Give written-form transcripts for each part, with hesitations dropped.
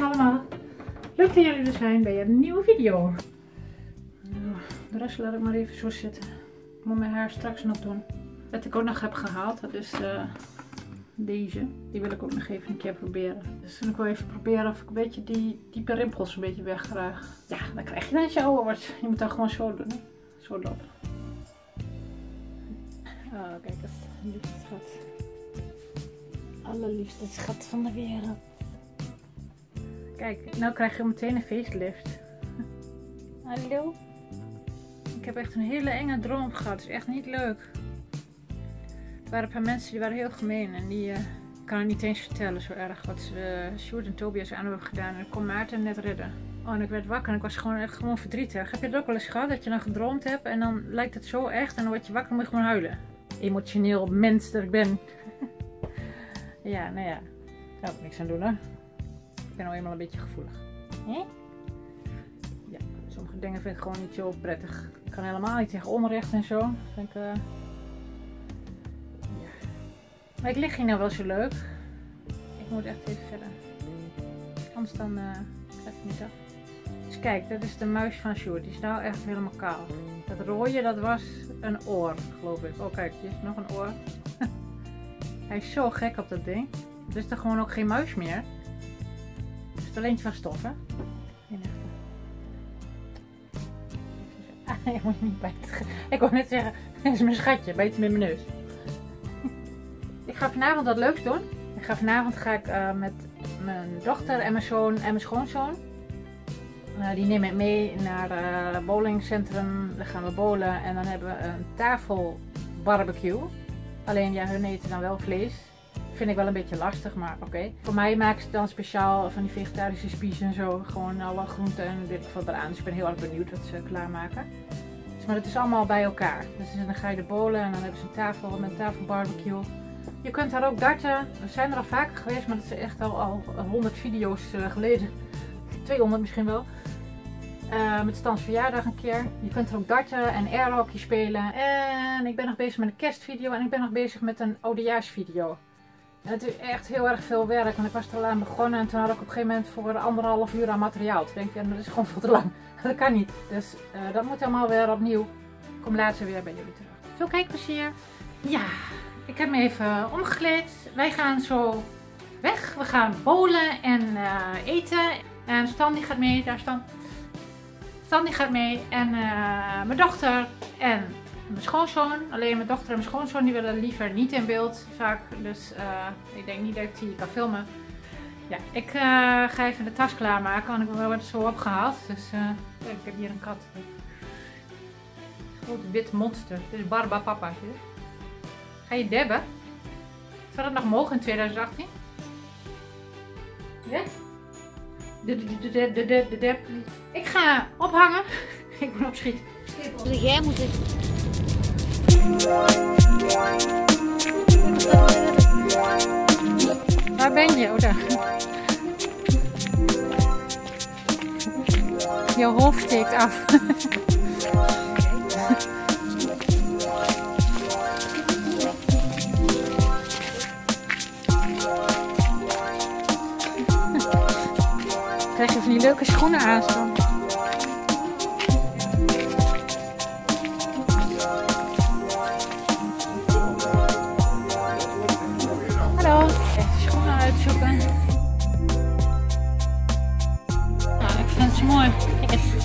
Goedemorgen allemaal. Leuk dat jullie er zijn bij een nieuwe video. De rest laat ik maar even zo zitten. Ik moet mijn haar straks nog doen. Wat ik ook nog heb gehaald, dat is deze. Die wil ik ook nog even een keer proberen. Dus ik wil even proberen of ik een beetje die diepe rimpels een beetje wegkrijg. Ja, dan krijg je dat als je ouder wordt. Je moet dat gewoon zo doen. Zo dat. Oh, kijk eens. Liefste schat. Allerliefste schat van de wereld. Kijk, nou krijg je meteen een facelift. Hallo. Ik heb echt een hele enge droom gehad. Het is echt niet leuk. Er waren een paar mensen die waren heel gemeen. En die kan het niet eens vertellen zo erg wat ze Sjoerd en Tobias aan hebben gedaan. En ik kon Maarten net redden. Oh, en ik werd wakker en ik was gewoon echt gewoon verdrietig. Heb je het ook wel eens gehad dat je dan gedroomd hebt en dan lijkt het zo echt. En dan word je wakker en moet je gewoon huilen. Emotioneel mens dat ik ben. Ja, nou ja. Daar kan ik niks aan doen hè. Ik ben nou eenmaal een beetje gevoelig. Hè? Ja, sommige dingen vind ik gewoon niet zo prettig. Ik kan helemaal niet tegen onrecht en zo. Vind ik, ja. Maar ik lig hier nou wel zo leuk. Ik moet echt even verder. Anders dan krijg ik niet af. Dus kijk, dat is de muis van Sjoerd. Die is nou echt helemaal kaal. Dat rode, dat was een oor, geloof ik. Oh kijk, hier is nog een oor. Hij is zo gek op dat ding. Er is er gewoon ook geen muis meer. Het is het alleen van stof, hè? Ah, je moet niet bijten. Ik wou net zeggen, dat is mijn schatje, bijten met mijn neus. Ik ga vanavond wat leuks doen. Ik ga vanavond met mijn dochter en mijn zoon en mijn schoonzoon. Die neem ik mee naar het bowlingcentrum. Daar gaan we bowlen en dan hebben we een tafelbarbecue. Alleen ja, hun eten dan wel vlees. Vind ik wel een beetje lastig, maar oké. Okay. Voor mij maken ze dan speciaal van die vegetarische spies en zo. Gewoon alle groenten en weet ik veel eraan. Dus ik ben heel erg benieuwd wat ze klaarmaken. Dus, maar het is allemaal bij elkaar. Dus dan ga je de bowlen en dan hebben ze een tafel met een tafelbarbecue. Je kunt daar ook darten. We zijn er al vaker geweest, maar dat is echt al 100 video's geleden. 200 misschien wel. Met Stans verjaardag een keer. Je kunt er ook darten en airhockey spelen. En ik ben nog bezig met een kerstvideo en ik ben nog bezig met een oudejaarsvideo. En het is echt heel erg veel werk, want ik was er al aan begonnen en toen had ik op een gegeven moment voor 1,5 uur aan materiaal. Toen denk je, ja, dat is gewoon veel te lang. Dat kan niet. Dus dat moet allemaal weer opnieuw. Ik kom later weer bij jullie terug. Zo, kijkplezier. Ja, ik heb me even omgekleed. Wij gaan zo weg. We gaan bowlen en eten. En Standy gaat mee. Daar Standy gaat mee en mijn dochter en mijn schoonzoon. Alleen mijn dochter en mijn schoonzoon die willen liever niet in beeld vaak. Dus ik denk niet dat ik die kan filmen. Ja, ik ga even de tas klaarmaken, want ik word er zo opgehaald. Dus ik heb hier een kat. Een groot wit monster. Dit is Barba Papa. Ga je debben? Zou dat nog mogen in 2018? Ja? Ik ga ophangen. Ik moet opschieten. Jij moet het. Waar ben je, Oda? Je hoofd steekt af. Krijg je van die leuke schoenen aan staan. Hallo. Even schoenen uitzoeken. Nou, ik vind ze mooi. Kijk eens.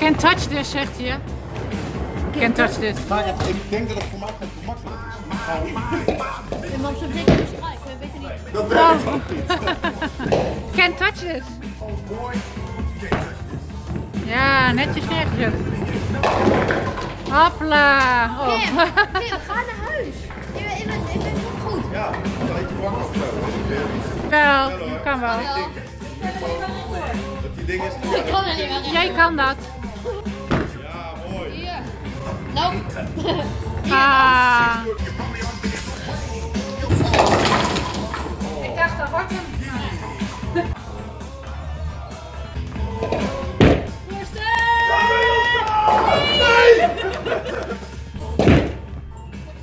Can't touch this, zegt je. Can't touch this. Ik denk dat het voor mij gewoon te makkelijk is. Je mag zo'n beetje beschrijven, we weten niet. Dat weet ik ook niet. Can't touch this. Ja, netjes neergezet. Hopla. Oh. Kim, ga naar huis. Ik ben zo goed. Ja, ik kan even wakker afsluiten. Wel, je kan wel. Ik kan er niet meer. Jij kan dat. Ja, mooi. Hier. Nou. Ah. Ik dacht dat wordt hem.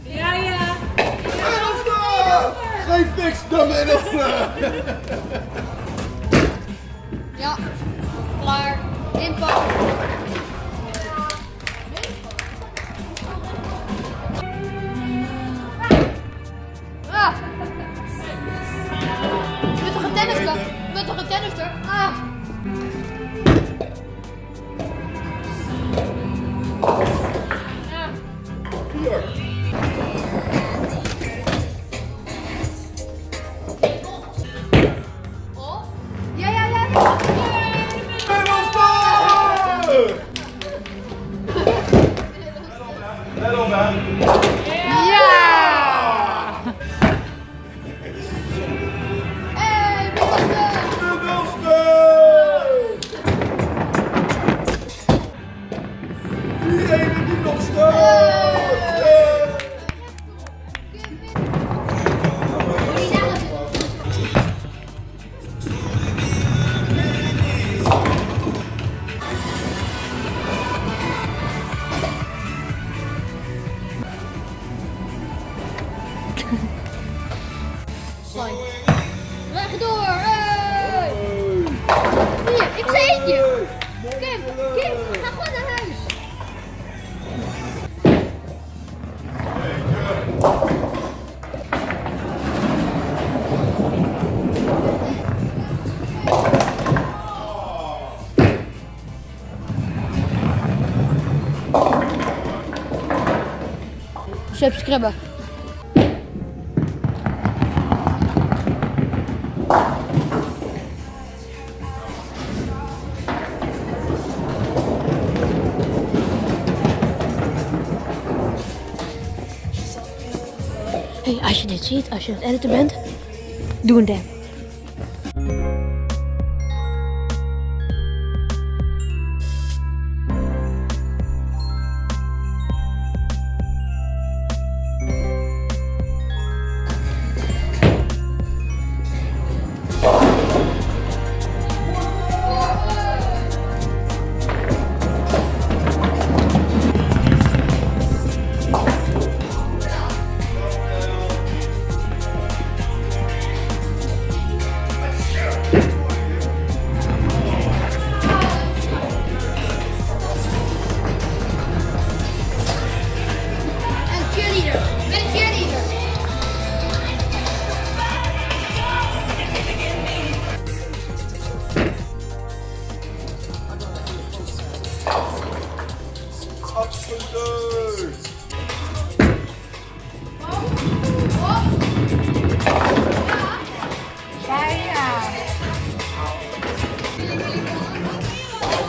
Ja, ja. Geef niks, dan ben je nog. Ja, klaar, inpakken. Ah. Met toch een tennisklap? Ah. Subscriben. Hey, als je dit ziet, als je aan het editen bent, doe een dab. Let's go.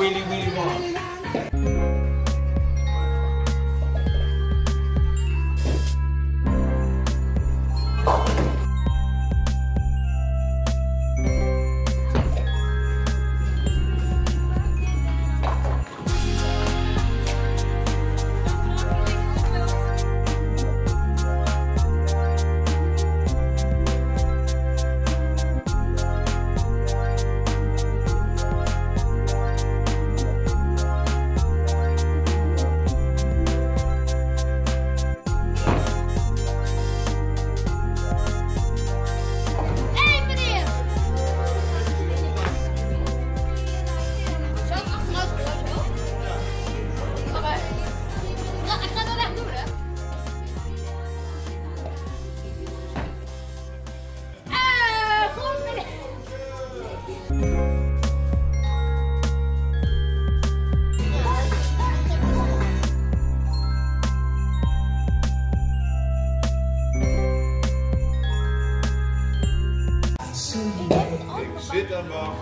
really, really want. Zit dan maar.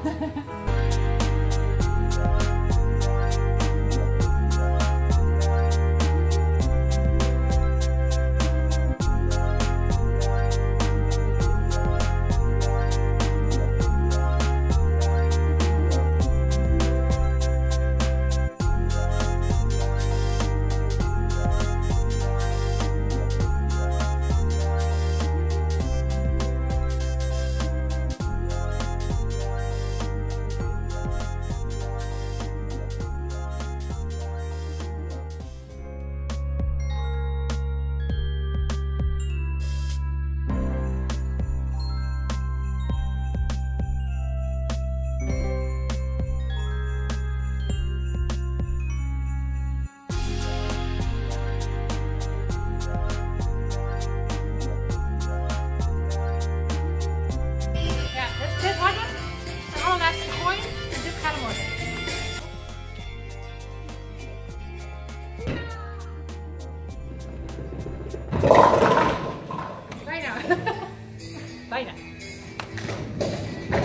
Bijna.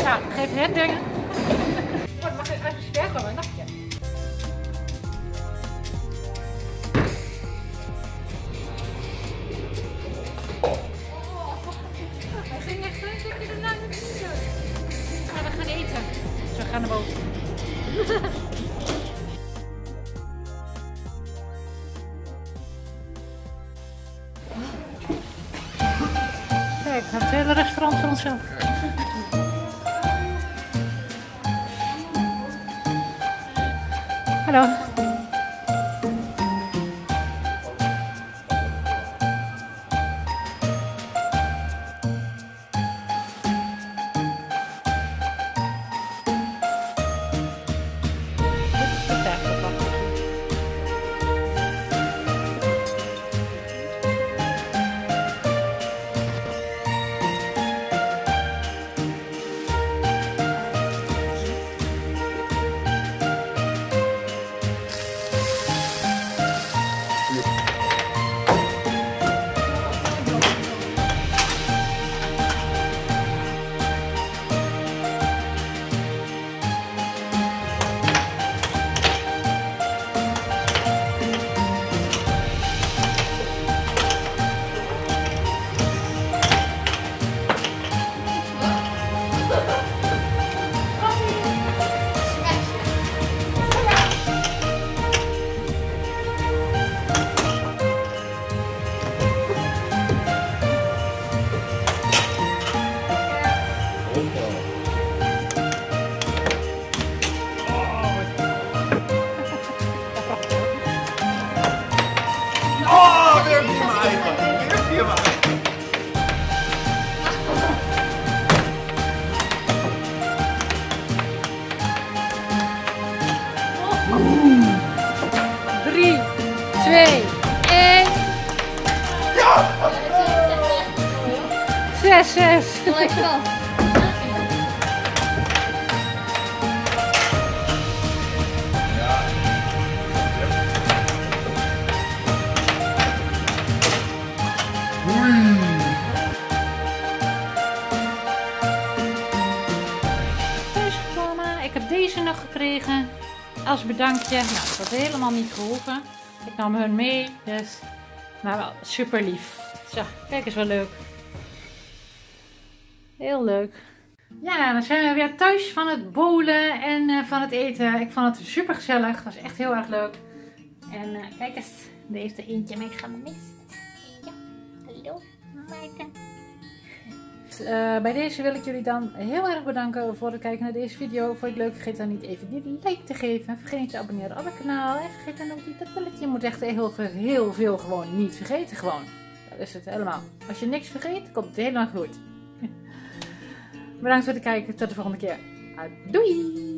Nou, geef net dingen. Oh, dat mag even sterk worden, dacht je. Oh, hij ging echt zo, ik heb er nou niet zo. We gaan eten. Dus we gaan naar boven. Het hele restaurant voor onszelf. Hallo. Like so. als bedankje. Nou, dat had helemaal niet geholpen. Ik nam hun mee, dus... Maar wel super lief. Zo, kijk eens, wel leuk. Heel leuk. Ja, dan zijn we weer thuis van het bowlen en van het eten. Ik vond het super gezellig. Het was echt heel erg leuk. En kijk eens, er heeft er eentje mee gemist. Eentje. Hallo, Maarten. Bij deze wil ik jullie dan heel erg bedanken voor het kijken naar deze video. Vond je het leuk? Vergeet dan niet even die like te geven. Vergeet niet te abonneren op het kanaal. En vergeet dan ook niet dat belletje. Je moet echt heel veel gewoon niet vergeten. Gewoon. Dat is het helemaal. Als je niks vergeet, komt het helemaal goed. Bedankt voor het kijken. Tot de volgende keer. Doei!